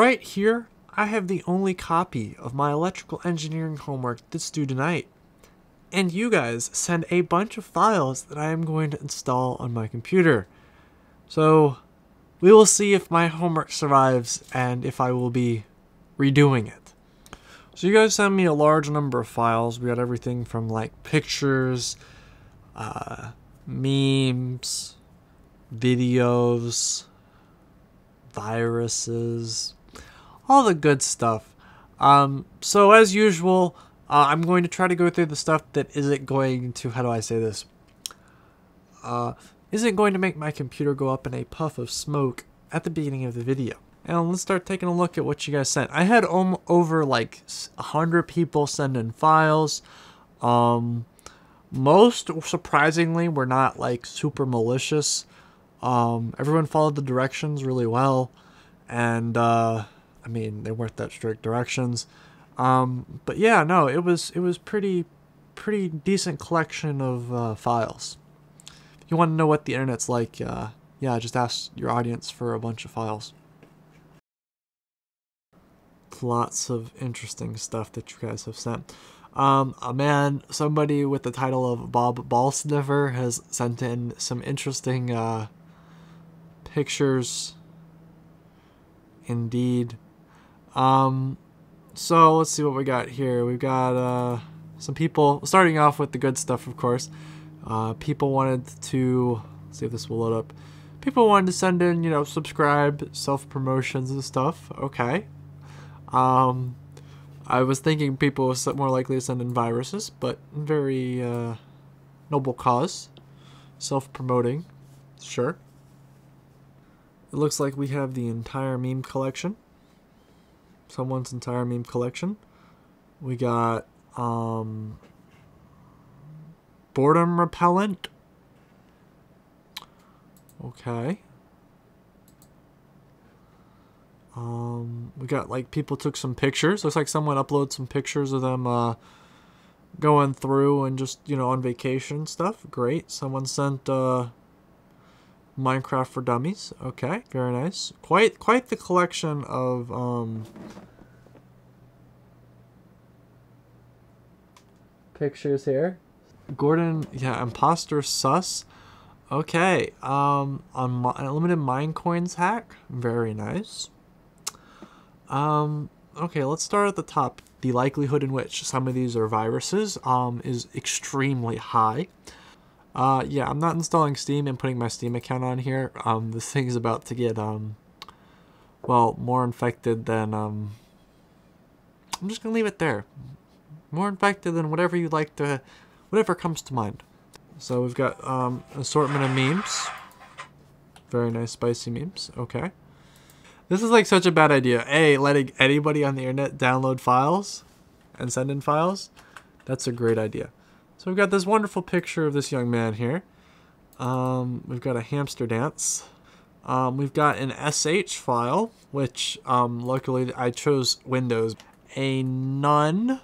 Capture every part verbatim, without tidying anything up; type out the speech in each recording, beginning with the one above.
Right here, I have the only copy of my electrical engineering homework that's due tonight. And you guys send a bunch of files that I am going to install on my computer. So we will see if my homework survives and if I will be redoing it. So you guys send me a large number of files. We got everything from like pictures, uh, memes, videos, viruses, all the good stuff. Um, so as usual, Uh, I'm going to try to go through the stuff that isn't going to, how do I say this, uh, isn't going to make my computer go up in a puff of smoke at the beginning of the video. And let's start taking a look at what you guys sent. I had om over like one hundred people sending files. Um, most, surprisingly, were not like super malicious. Um, everyone followed the directions really well. And, uh, I mean, they weren't that strict directions. Um, but yeah, no, it was, it was pretty, pretty decent collection of, uh, files. If you want to know what the internet's like, uh, yeah, just ask your audience for a bunch of files. Lots of interesting stuff that you guys have sent. Um, a man, somebody with the title of Bob Ballsniffer has sent in some interesting, uh, pictures. Indeed. Um... So let's see what we got here. We've got uh, some people, starting off with the good stuff, of course. Uh, people wanted to, let's see if this will load up. People wanted to send in, you know, subscribe, self-promotions and stuff. Okay. Um, I was thinking people were more likely to send in viruses, but very uh, noble cause. Self-promoting, sure. It looks like we have the entire meme collection. Someone's entire meme collection. We got um, boredom repellent. Okay. Um, we got like people took some pictures. Looks like someone uploaded some pictures of them uh, going through and just, you know, on vacation and stuff. Great. Someone sent uh, Minecraft for Dummies. Okay, very nice. Quite quite the collection of um, pictures here. Gordon, yeah, imposter sus. Okay, um, on unlimited mine coins hack. Very nice. Um, okay, let's start at the top. The likelihood in which some of these are viruses um, is extremely high. Uh, yeah, I'm not installing Steam and putting my Steam account on here. Um, this thing's about to get, um, well, more infected than, um, I'm just gonna leave it there. More infected than whatever you like to, whatever comes to mind. So we've got, um, assortment of memes. Very nice, spicy memes. Okay. This is like such a bad idea. A, letting anybody on the internet download files and send in files. That's a great idea. So we've got this wonderful picture of this young man here. Um, we've got a hamster dance. Um, we've got an S H file, which um, luckily I chose Windows. A nun.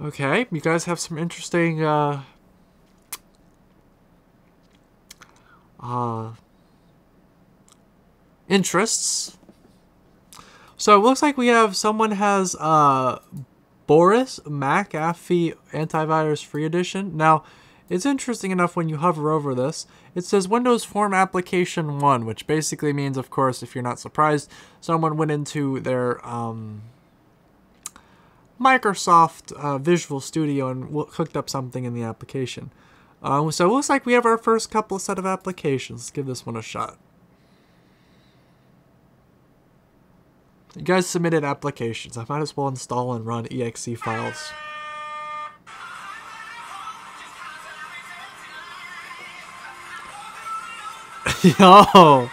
Okay, you guys have some interesting uh, uh, interests. So it looks like we have, someone has uh, Boris McAfee Antivirus Free Edition. Now, it's interesting enough when you hover over this. It says Windows Form Application one, which basically means, of course, if you're not surprised, someone went into their um, Microsoft uh, Visual Studio and hooked up something in the application. Uh, so it looks like we have our first couple set of applications. Let's give this one a shot. You guys submitted applications. I might as well install and run E X E files. Yo!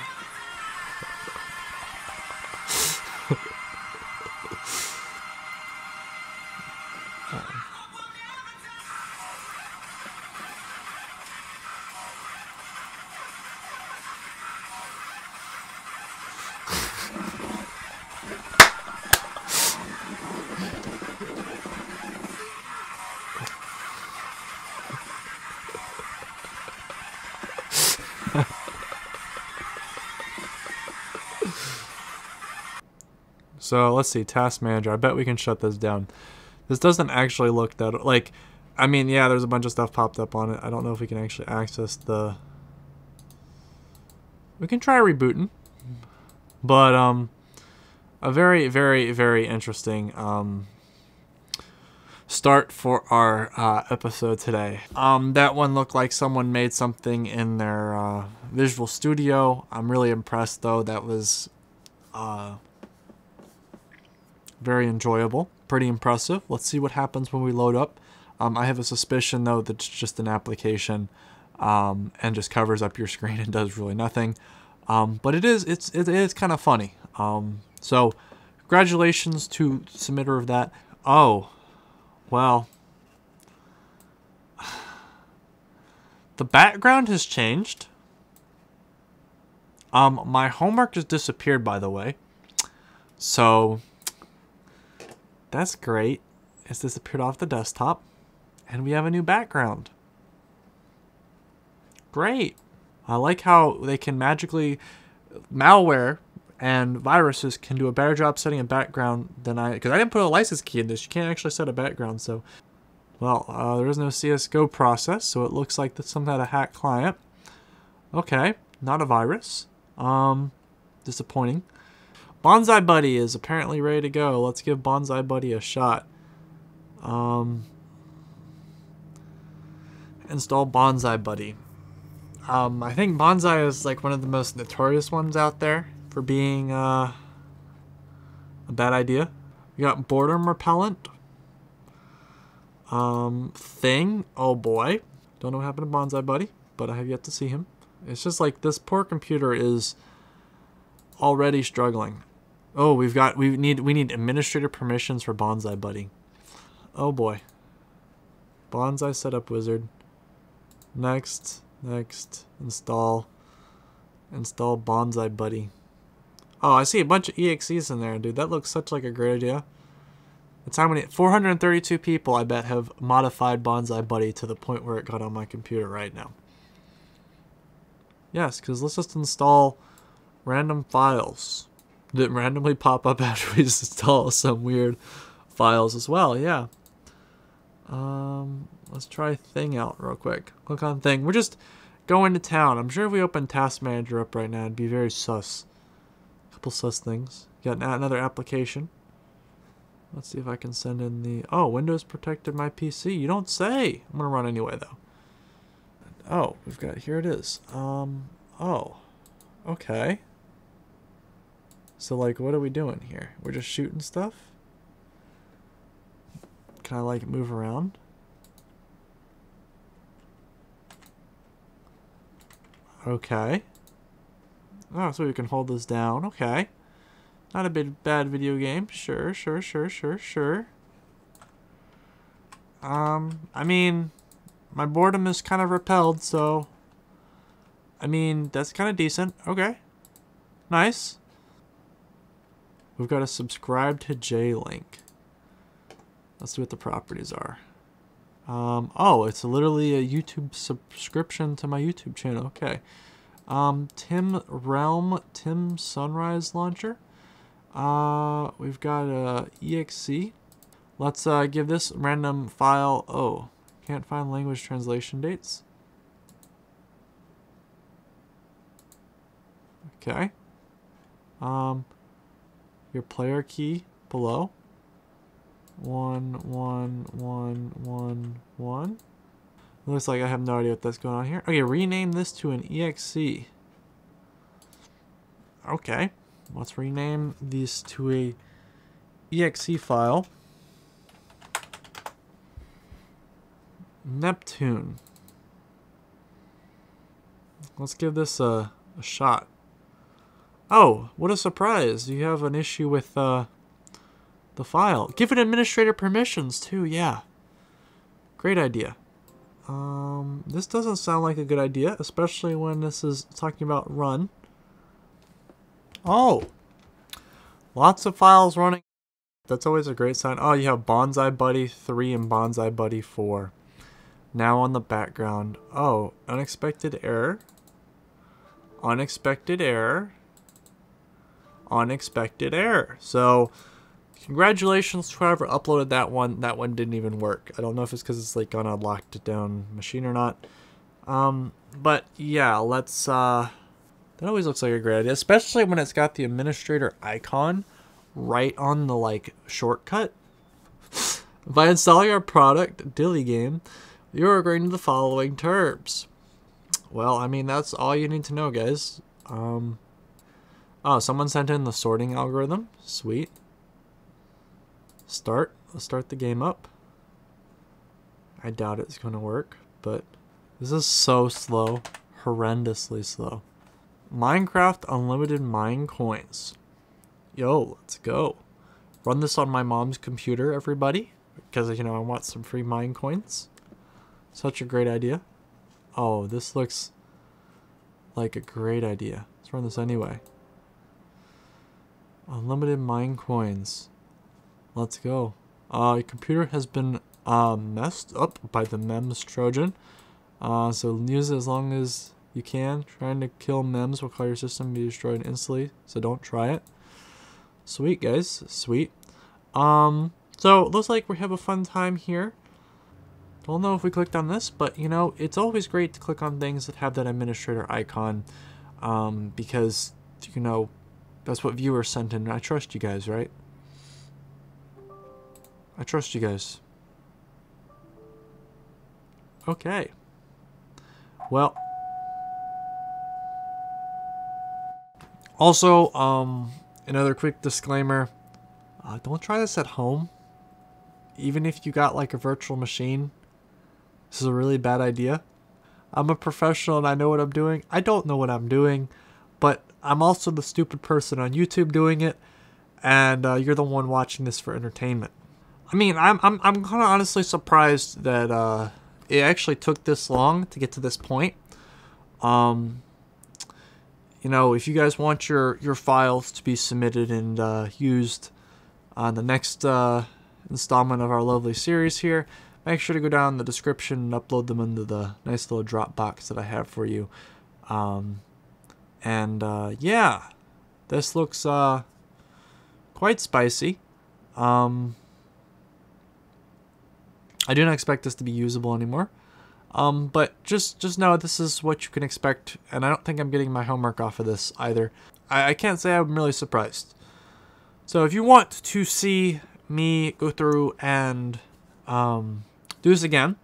So let's see, task manager. I bet we can shut this down. This doesn't actually look that, like, I mean, yeah, there's a bunch of stuff popped up on it. I don't know if we can actually access the, we can try rebooting, but um, a very, very, very interesting um, start for our uh, episode today. Um, that one looked like someone made something in their uh, Visual Studio. I'm really impressed though. That was uh, very enjoyable, pretty impressive. Let's see what happens when we load up. Um, I have a suspicion though that it's just an application um, and just covers up your screen and does really nothing. Um, but it is it's it is kind of funny. Um, so congratulations to submitter of that. Oh, well, the background has changed. Um, my homework has disappeared, by the way. So that's great. It's disappeared off the desktop, and we have a new background. Great. I like how they can magically, malware and viruses can do a better job setting a background than I, because I didn't put a license key in this. You can't actually set a background, so. Well, uh, there is no C S G O process, so it looks like that's somehow a hacked client. Okay, not a virus. Um, disappointing. Bonsai Buddy is apparently ready to go. Let's give Bonsai Buddy a shot. Um, install Bonsai Buddy. Um, I think Bonsai is like one of the most notorious ones out there for being uh, a bad idea. We got boredom repellent. Um, thing. Oh boy. Don't know what happened to Bonsai Buddy, but I have yet to see him. It's just like this poor computer is already struggling. Oh, we've got we need we need administrator permissions for Bonsai Buddy. Oh boy. Bonsai setup wizard. Next, next, install, install Bonsai Buddy. Oh, I see a bunch of E X Es in there, dude. That looks such like a great idea. It's how many? four hundred thirty-two people, I bet, have modified Bonsai Buddy to the point where it got on my computer right now. Yes, because let's just install random files that randomly pop up after we install some weird files as well, yeah. Um, let's try thing out real quick. Click on thing. We're just going to town. I'm sure if we open task manager up right now, it'd be very sus. A couple sus things. Got an, another application. Let's see if I can send in the... Oh, Windows protected my P C. You don't say. I'm gonna run anyway, though. Oh, we've got... Here it is. Um, oh. Okay. So, like, what are we doing here? We're just shooting stuff? Can I, like, move around? Okay. Oh, so you can hold this down. Okay. Not a big, bad video game. Sure, sure, sure, sure, sure. Um, I mean, my boredom is kind of repelled, so... I mean, that's kind of decent. Okay. Nice. We've got to subscribe to J-Link. Let's see what the properties are. Um, oh, it's literally a YouTube subscription to my YouTube channel. Okay. Um, Tim Realm, Tim Sunrise Launcher. Uh, we've got a E X E. Let's uh, give this random file. Oh, can't find language translation dates. Okay. Um, your player key below. One, one, one, one, one. Looks like I have no idea what that's going on here. Okay, rename this to an E X E. Okay, let's rename this to a E X E file. Neptune. Let's give this a, a shot. Oh, what a surprise. You have an issue with... Uh, the file. Give it administrator permissions too, yeah. Great idea. Um, this doesn't sound like a good idea, especially when this is talking about run. Oh! Lots of files running. That's always a great sign. Oh, you have Bonsai Buddy three and Bonsai Buddy four. Now on the background. Oh, unexpected error. Unexpected error. unexpected error. So congratulations to whoever uploaded that one. That one didn't even work. I don't know if it's because it's like on a locked down machine or not. Um, but yeah, let's, uh, that always looks like a great idea, especially when it's got the administrator icon right on the like shortcut. By installing our product, Dilly Game, you're agreeing to the following terms. Well, I mean, that's all you need to know, guys. Um, oh, someone sent in the sorting algorithm. Sweet. Start. Let's start the game up. I doubt it's going to work, but this is so slow. Horrendously slow. Minecraft Unlimited Mine Coins. Yo, let's go. Run this on my mom's computer, everybody. Because, you know, I want some free mine coins. Such a great idea. Oh, this looks like a great idea. Let's run this anyway. Unlimited mine coins. Let's go. Uh, your computer has been uh, messed up by the MEMS Trojan. Uh, so use it as long as you can. Trying to kill MEMS will cause your system to be destroyed instantly. So don't try it. Sweet, guys. Sweet. Um... So, looks like we have a fun time here. Don't know if we clicked on this, but, you know, it's always great to click on things that have that administrator icon. Um, because, you know, that's what viewers sent in. I trust you guys, right? I trust you guys. Okay. Well. Also, um, another quick disclaimer. Uh, don't try this at home. Even if you got like a virtual machine, this is a really bad idea. I'm a professional and I know what I'm doing. I don't know what I'm doing, but I'm also the stupid person on YouTube doing it, and uh, you're the one watching this for entertainment. I mean, I'm I'm I'm kind of honestly surprised that uh, it actually took this long to get to this point. Um, you know, if you guys want your your files to be submitted and uh, used on the next Uh, installment of our lovely series here, make sure to go down in the description and upload them into the nice little Dropbox that I have for you. Um, and uh, yeah, this looks uh, quite spicy. Um, I do not expect this to be usable anymore. Um, but just, just know this is what you can expect, and I don't think I'm getting my homework off of this either. I, I can't say I'm really surprised. So if you want to see me go through and um, do this again,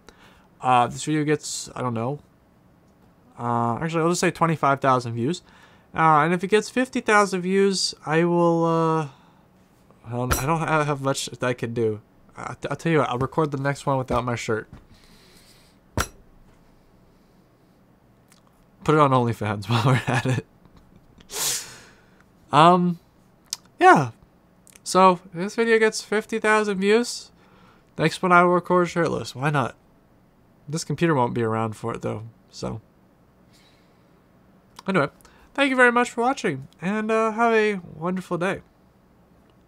uh, this video gets, I don't know, uh, actually I'll just say twenty-five thousand views, uh, and if it gets fifty thousand views, I will, uh, I don't, I don't have much that I can do. I, I'll tell you what, I'll record the next one without my shirt. Put it on OnlyFans while we're at it. um, yeah. So, if this video gets fifty thousand views, next one I will record shirtless. Why not? This computer won't be around for it, though. So, anyway, thank you very much for watching, and uh, have a wonderful day.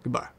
Goodbye.